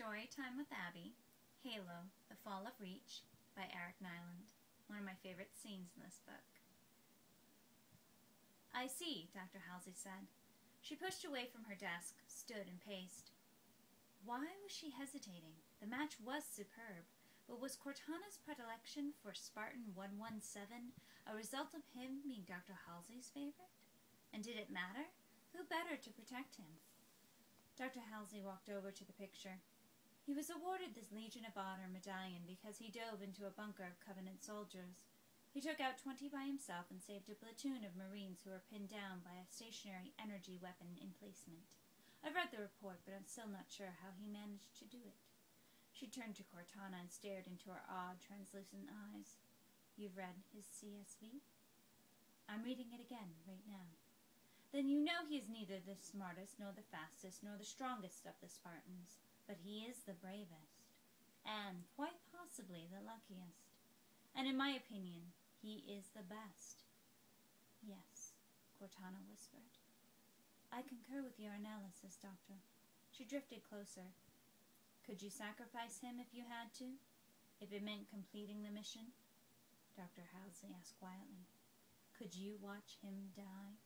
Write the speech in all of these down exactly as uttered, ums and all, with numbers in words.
Storytime with Abby, Halo: The Fall of Reach by Eric Nylund, one of my favorite scenes in this book. "I see," Doctor Halsey said. She pushed away from her desk, stood and paced. Why was she hesitating? The match was superb, but was Cortana's predilection for Spartan one one seven a result of him being Doctor Halsey's favorite? And did it matter? Who better to protect him? Doctor Halsey walked over to the picture. He was awarded this Legion of Honor medallion because he dove into a bunker of Covenant soldiers. He took out twenty by himself and saved a platoon of Marines who were pinned down by a stationary energy weapon emplacement. I've read the report, but I'm still not sure how he managed to do it. She turned to Cortana and stared into her odd, translucent eyes. "You've read his C S V? "I'm reading it again right now." "Then you know he is neither the smartest, nor the fastest, nor the strongest of the Spartans. But he is the bravest, and quite possibly the luckiest. And in my opinion, he is the best." "Yes," Cortana whispered. "I concur with your analysis, Doctor." She drifted closer. "Could you sacrifice him if you had to? If it meant completing the mission?" Doctor Halsey asked quietly. "Could you watch him die?"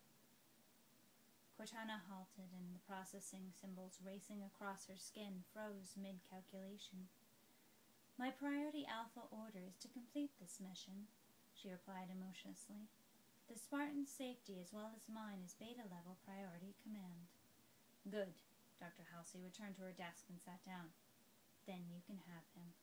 Cortana halted, and the processing symbols racing across her skin froze mid-calculation. "My priority alpha order is to complete this mission," she replied emotionlessly. "The Spartan's safety as well as mine is beta-level priority command." "Good," Doctor Halsey returned to her desk and sat down. "Then you can have him."